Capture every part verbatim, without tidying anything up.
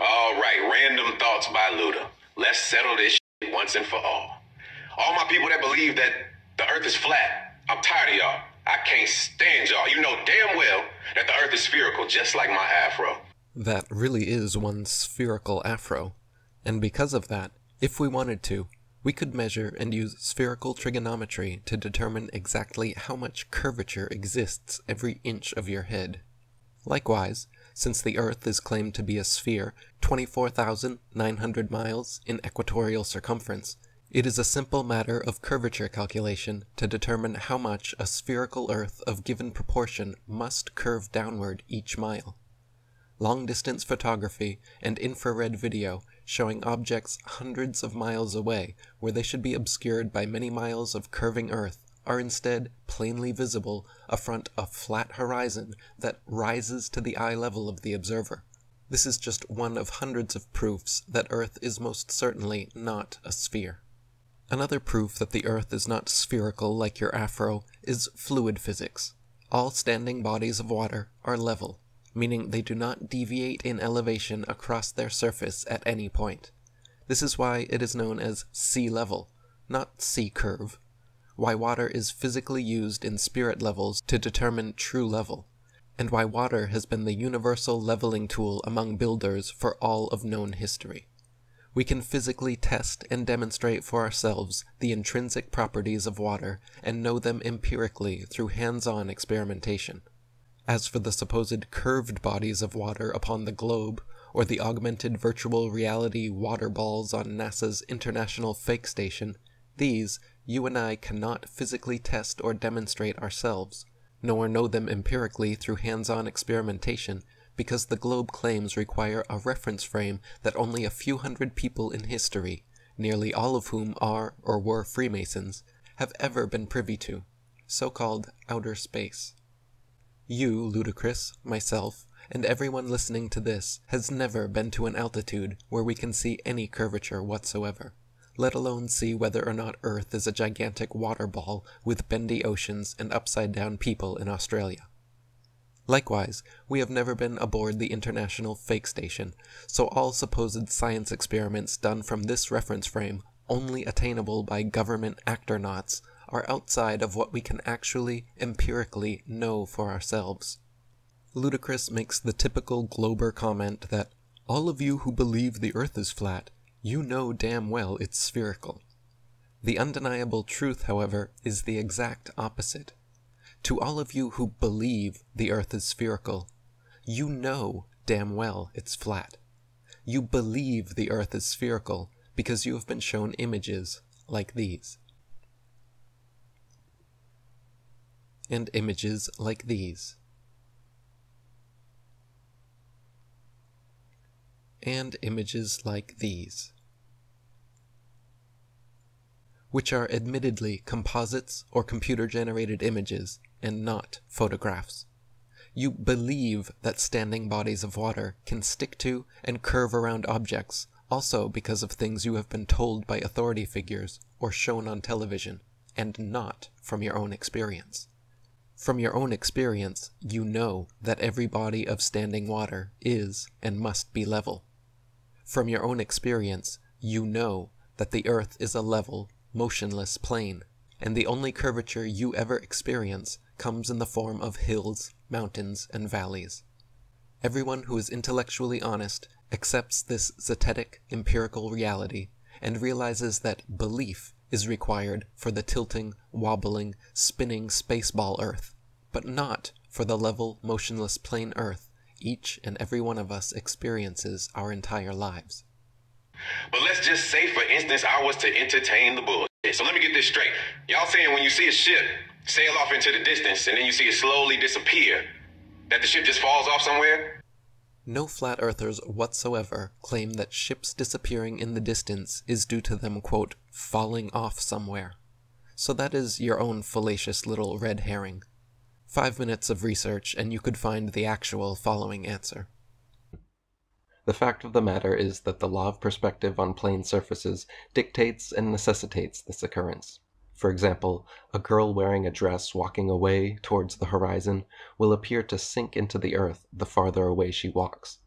All right, random thoughts by Luda. Let's settle this shit once and for all. All my people that believe that the earth is flat, I'm tired of y'all. I can't stand y'all. You know damn well that the earth is spherical, just like my afro. That really is one spherical afro. And because of that, if we wanted to, we could measure and use spherical trigonometry to determine exactly how much curvature exists every inch of your head. Likewise, since the Earth is claimed to be a sphere twenty-four thousand nine hundred miles in equatorial circumference, it is a simple matter of curvature calculation to determine how much a spherical Earth of given proportion must curve downward each mile. Long-distance photography and infrared video showing objects hundreds of miles away where they should be obscured by many miles of curving Earth are instead plainly visible affront a flat horizon that rises to the eye level of the observer. This is just one of hundreds of proofs that Earth is most certainly not a sphere. Another proof that the Earth is not spherical like your afro is fluid physics. All standing bodies of water are level, meaning they do not deviate in elevation across their surface at any point. This is why it is known as sea level, not sea curve. Why water is physically used in spirit levels to determine true level, and why water has been the universal leveling tool among builders for all of known history. We can physically test and demonstrate for ourselves the intrinsic properties of water and know them empirically through hands-on experimentation. As for the supposed curved bodies of water upon the globe, or the augmented virtual reality water balls on NASA's International Fake Station, these you and I cannot physically test or demonstrate ourselves, nor know them empirically through hands-on experimentation, because the globe claims require a reference frame that only a few hundred people in history, nearly all of whom are or were Freemasons, have ever been privy to, so-called outer space. You, Ludacris, myself, and everyone listening to this has never been to an altitude where we can see any curvature whatsoever, let alone see whether or not Earth is a gigantic water ball with bendy oceans and upside-down people in Australia. Likewise, we have never been aboard the International Fake Station, so all supposed science experiments done from this reference frame, only attainable by government actornauts, are outside of what we can actually, empirically know for ourselves. Ludacris makes the typical glober comment that, "All of you who believe the Earth is flat, you know damn well it's spherical." The undeniable truth, however, is the exact opposite. To all of you who believe the Earth is spherical, you know damn well it's flat. You believe the Earth is spherical because you have been shown images like these. And images like these, and images like these, which are admittedly composites or computer-generated images and not photographs. You believe that standing bodies of water can stick to and curve around objects, also because of things you have been told by authority figures or shown on television, and not from your own experience. From your own experience, you know that every body of standing water is and must be level. From your own experience, you know that the Earth is a level, motionless plane, and the only curvature you ever experience comes in the form of hills, mountains, and valleys. Everyone who is intellectually honest accepts this zetetic, empirical reality and realizes that belief is required for the tilting, wobbling, spinning spaceball Earth, but not for the level, motionless plane Earth each and every one of us experiences our entire lives. But let's just say, for instance, I was to entertain the bullshit. So let me get this straight. Y'all saying when you see a ship sail off into the distance and then you see it slowly disappear, that the ship just falls off somewhere? No flat earthers whatsoever claim that ships disappearing in the distance is due to them, quote, falling off somewhere. So that is your own fallacious little red herring. Five minutes of research and you could find the actual following answer. The fact of the matter is that the law of perspective on plane surfaces dictates and necessitates this occurrence. For example, a girl wearing a dress walking away towards the horizon will appear to sink into the earth the farther away she walks.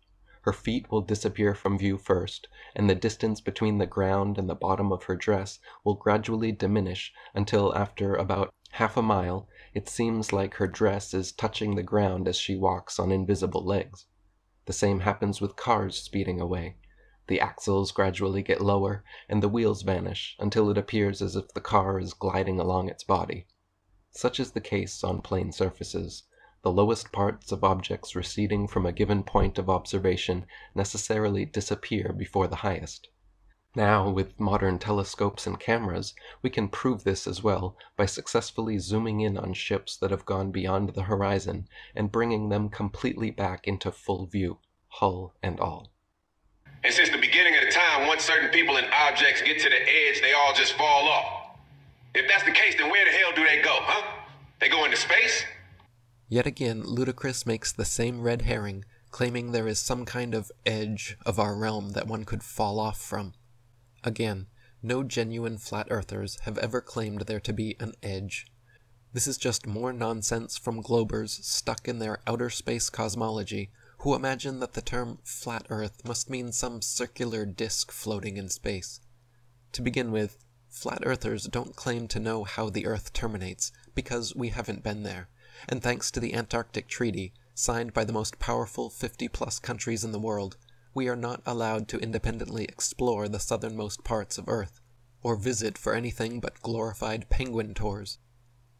her feet will disappear from view first, and the distance between the ground and the bottom of her dress will gradually diminish until, after about half a mile, it seems like her dress is touching the ground as she walks on invisible legs. The same happens with cars speeding away. The axles gradually get lower, and the wheels vanish until it appears as if the car is gliding along its body. Such is the case on plane surfaces. The lowest parts of objects receding from a given point of observation necessarily disappear before the highest. Now, with modern telescopes and cameras, we can prove this as well by successfully zooming in on ships that have gone beyond the horizon and bringing them completely back into full view, hull and all. And since the beginning of the time, once certain people and objects get to the edge, they all just fall off. If that's the case, then where the hell do they go, huh? They go into space? Yet again, Ludacris makes the same red herring, claiming there is some kind of edge of our realm that one could fall off from. Again, no genuine flat-earthers have ever claimed there to be an edge. This is just more nonsense from globers stuck in their outer space cosmology, who imagine that the term flat earth must mean some circular disk floating in space. To begin with, flat-earthers don't claim to know how the Earth terminates, because we haven't been there. And thanks to the Antarctic Treaty, signed by the most powerful fifty plus countries in the world, we are not allowed to independently explore the southernmost parts of Earth, or visit for anything but glorified penguin tours.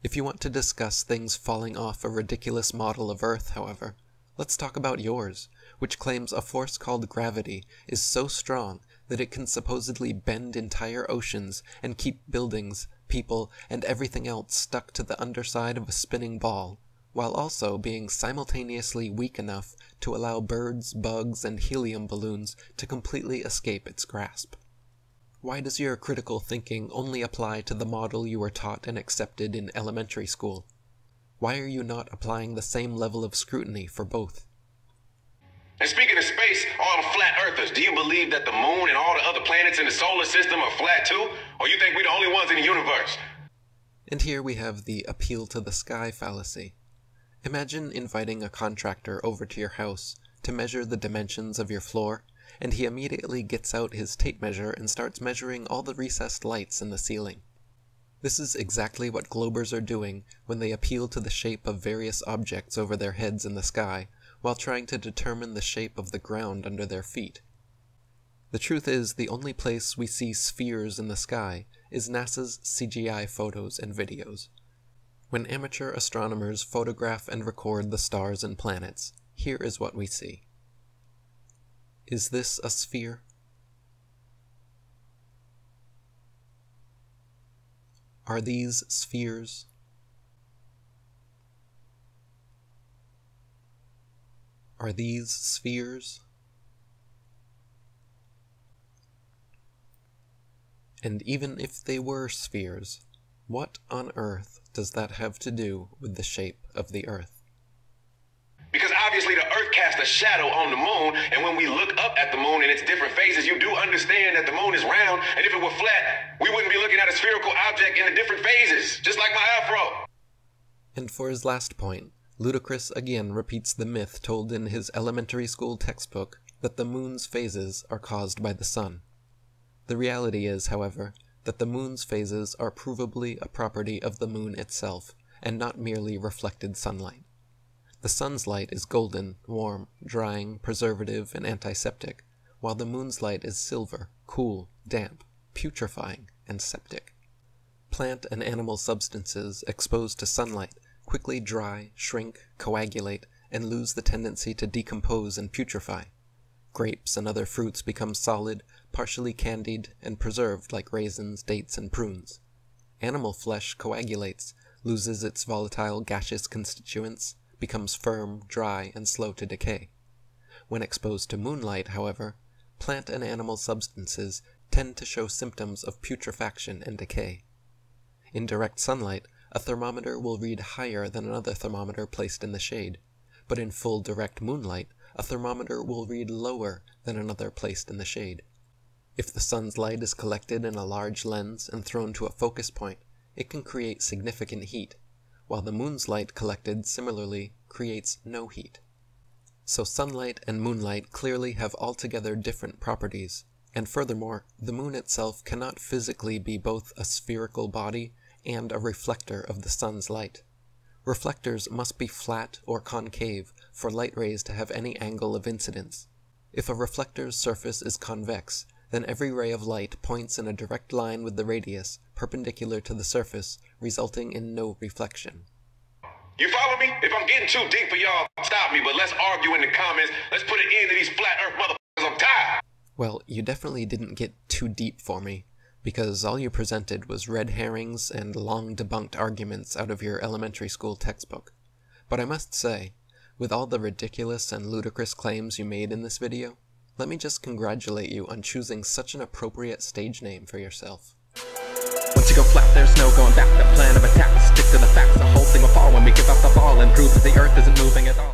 If you want to discuss things falling off a ridiculous model of Earth, however, let's talk about yours, which claims a force called gravity is so strong that it can supposedly bend entire oceans and keep buildings, people, and everything else stuck to the underside of a spinning ball, while also being simultaneously weak enough to allow birds, bugs, and helium balloons to completely escape its grasp. Why does your critical thinking only apply to the model you were taught and accepted in elementary school? Why are you not applying the same level of scrutiny for both? And speaking of space, all the flat earthers, do you believe that the moon and all the other planets in the solar system are flat too? Or you think we're the only ones in the universe? And here we have the appeal to the sky fallacy. Imagine inviting a contractor over to your house to measure the dimensions of your floor, and he immediately gets out his tape measure and starts measuring all the recessed lights in the ceiling. This is exactly what globers are doing when they appeal to the shape of various objects over their heads in the sky, while trying to determine the shape of the ground under their feet. The truth is, the only place we see spheres in the sky is NASA's C G I photos and videos. When amateur astronomers photograph and record the stars and planets, here is what we see. Is this a sphere? Are these spheres? Are these spheres? And even if they were spheres, what on earth does that have to do with the shape of the Earth? Because obviously the Earth casts a shadow on the moon, and when we look up at the moon in its different phases, you do understand that the moon is round, and if it were flat, we wouldn't be looking at a spherical object in the different phases, just like my afro. And for his last point, Ludacris again repeats the myth told in his elementary school textbook that the moon's phases are caused by the sun. The reality is, however, that the moon's phases are provably a property of the moon itself, and not merely reflected sunlight. The sun's light is golden, warm, drying, preservative, and antiseptic, while the moon's light is silver, cool, damp, putrefying, and septic. Plant and animal substances exposed to sunlight quickly dry, shrink, coagulate, and lose the tendency to decompose and putrefy. Grapes and other fruits become solid, partially candied, and preserved like raisins, dates, and prunes. Animal flesh coagulates, loses its volatile gaseous constituents, becomes firm, dry, and slow to decay. When exposed to moonlight, however, plant and animal substances tend to show symptoms of putrefaction and decay. In direct sunlight, a thermometer will read higher than another thermometer placed in the shade, but in full direct moonlight, a thermometer will read lower than another placed in the shade. If the sun's light is collected in a large lens and thrown to a focus point, it can create significant heat, while the moon's light collected similarly creates no heat. So sunlight and moonlight clearly have altogether different properties, and furthermore, the moon itself cannot physically be both a spherical body and a reflector of the sun's light. Reflectors must be flat or concave for light rays to have any angle of incidence. If a reflector's surface is convex, then every ray of light points in a direct line with the radius perpendicular to the surface, resulting in no reflection. You follow me? If I'm getting too deep for y'all, stop me, but let's argue in the comments. Let's put an end to these flat earth motherfuckers. I'm tired. Well, you definitely didn't get too deep for me, because all you presented was red herrings and long-debunked arguments out of your elementary school textbook. But I must say, with all the ridiculous and ludicrous claims you made in this video, let me just congratulate you on choosing such an appropriate stage name for yourself. Once you go flat, there's no going back. The plan of attack is stick to the facts. The whole thing will fall when we give up the ball and prove that the earth isn't moving at all.